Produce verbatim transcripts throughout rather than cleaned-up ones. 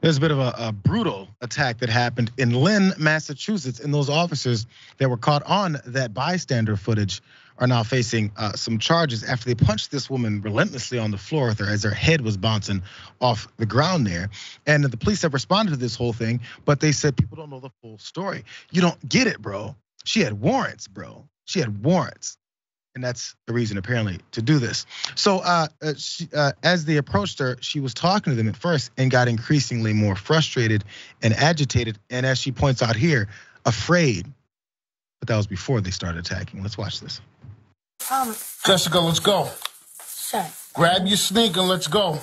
There's a bit of a, a brutal attack that happened in Lynn, Massachusetts, and those officers that were caught on that bystander footage are now facing uh, some charges after they punched this woman relentlessly on the floor with her as her head was bouncing off the ground there. And the police have responded to this whole thing, but they said people don't know the full story. You don't get it, bro. She had warrants, bro. She had warrants. And that's the reason apparently to do this. So uh, she, uh, as they approached her, she was talking to them at first and got increasingly more frustrated and agitated. And as she points out here, afraid. But that was before they started attacking. Let's watch this. Um, Jessica, let's go. Sure. Grab your sneak and let's go.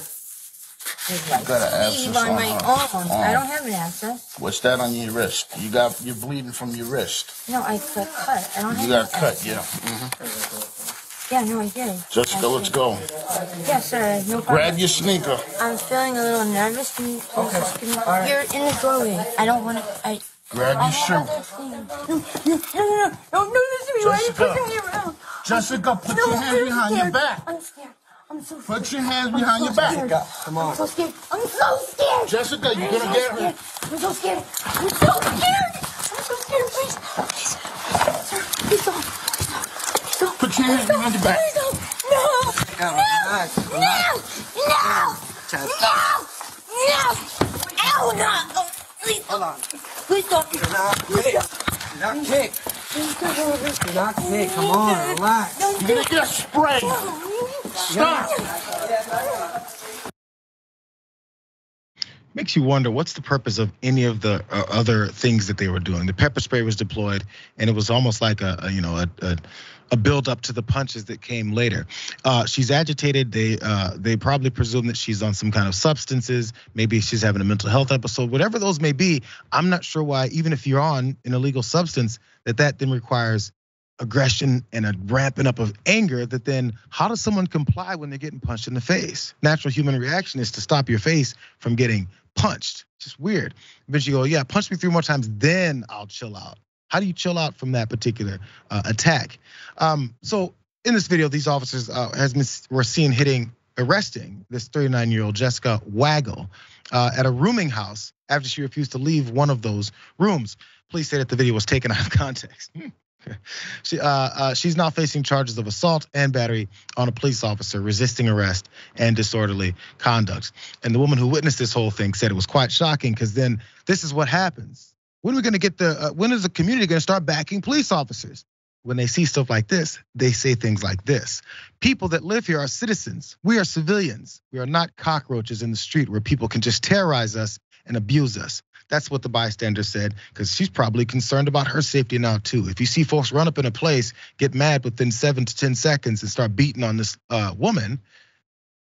Like you got an abscess on, on my arm. I don't have an abscess. What's that on your wrist? You got you're bleeding from your wrist. No, I got cut. I don't have. You got cut, yeah. Mm-hmm. Yeah, no, I did. Jessica, I let's did. go. Yes, yeah, sir. No problem. Grab your sneaker. I'm feeling a little nervous. And okay. Right. You're in the doorway. I don't want to. I. Grab your shoe. No, no, no, no! Don't do this to me. Why are you pushing me around? Jessica, put no, your hands behind scared. your back. I'm scared. I'm so scared. Put your hands behind so your back. Scared. Come on. I'm so scared. I'm so scared. Jessica, you're gonna so get her. I'm so scared. I'm so scared. I'm so scared. Please, please, sir, please don't. Please don't. Put your hands behind your back. Please don't. No. No. No. No. No. No. No. No. Please. Hold on. Please don't. You're not kick. You're not kick. You're not kick. Come on, relax. You're going to get a spray. Stop. Makes you wonder, what's the purpose of any of the uh, other things that they were doing? The pepper spray was deployed, and it was almost like a, a you know, a, a a build up to the punches that came later. Uh, she's agitated. They uh, they probably presume that she's on some kind of substances. Maybe she's having a mental health episode, whatever those may be. I'm not sure why, even if you're on an illegal substance, that that then requires aggression and a ramping up of anger, that then how does someone comply when they're getting punched in the face? Natural human reaction is to stop your face from getting punched. Just weird. But you go, yeah, punch me three more times, then I'll chill out. How do you chill out from that particular uh, attack? Um, so in this video, these officers uh, has been, were seen hitting, arresting this thirty-nine-year-old Jessica Wagle uh, at a rooming house after she refused to leave one of those rooms. Police say that the video was taken out of context. she, uh, uh, she's now facing charges of assault and battery on a police officer, resisting arrest, and disorderly conduct. And the woman who witnessed this whole thing said it was quite shocking, because then this is what happens. When are we gonna get the, uh, when is the community gonna start backing police officers? When they see stuff like this, they say things like this. People that live here are citizens. We are civilians. We are not cockroaches in the street where people can just terrorize us and abuse us. That's what the bystander said, because she's probably concerned about her safety now too. If you see folks run up in a place, get mad within seven to ten seconds and start beating on this uh, woman,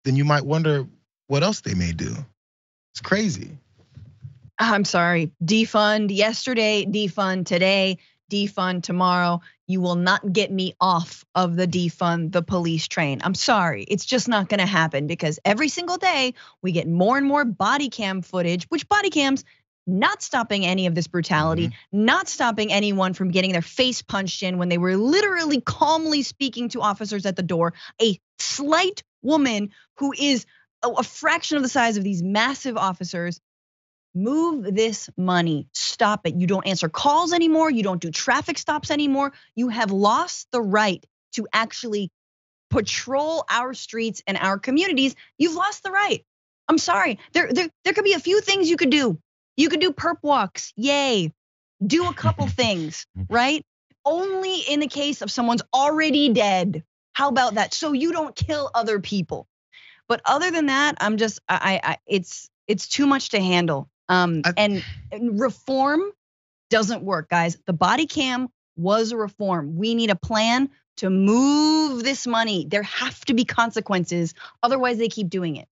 then you might wonder what else they may do. It's crazy. I'm sorry, defund yesterday, defund today, defund tomorrow. You will not get me off of the defund the police train. I'm sorry, it's just not gonna happen, because every single day we get more and more body cam footage, which body cams not stopping any of this brutality, mm-hmm. not stopping anyone from getting their face punched in when they were literally calmly speaking to officers at the door. A slight woman who is a fraction of the size of these massive officers. Move this money, stop it. You don't answer calls anymore. You don't do traffic stops anymore. You have lost the right to actually patrol our streets and our communities. You've lost the right. I'm sorry, there, there, there could be a few things you could do. You could do perp walks, yay. Do a couple things, right? Only in the case of someone's already dead. How about that? So you don't kill other people. But other than that, I'm just, I, I, it's, it's too much to handle. Um, and reform doesn't work, guys. The body cam was a reform. We need a plan to move this money. There have to be consequences. Otherwise, they keep doing it.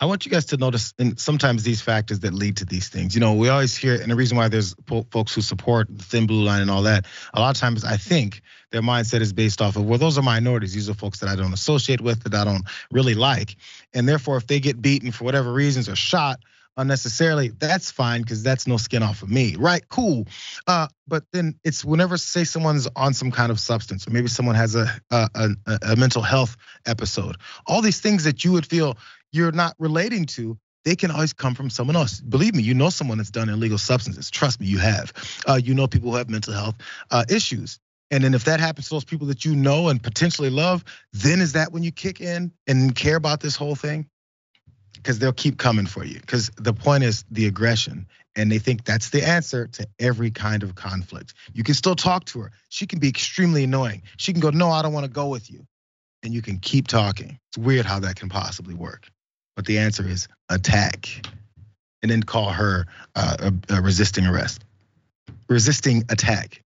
I want you guys to notice, and sometimes these factors that lead to these things. You know, we always hear, and the reason why there's folks who support the Thin Blue Line and all that, a lot of times I think their mindset is based off of, well, those are minorities. These are folks that I don't associate with, that I don't really like. And therefore, if they get beaten for whatever reasons or shot unnecessarily, that's fine, because that's no skin off of me, right? Cool. Uh, but then it's whenever, say, someone's on some kind of substance, or maybe someone has a, a, a, a mental health episode, all these things that you would feel you're not relating to, they can always come from someone else. Believe me, you know someone that's done illegal substances. Trust me, you have. Uh, you know people who have mental health uh, issues. And then if that happens to those people that you know and potentially love, then is that when you kick in and care about this whole thing? Because they'll keep coming for you. Because the point is the aggression. And they think that's the answer to every kind of conflict. You can still talk to her. She can be extremely annoying. She can go, no, I don't want to go with you. And you can keep talking. It's weird how that can possibly work. But the answer is attack. And then call her a resisting arrest. Resisting attack.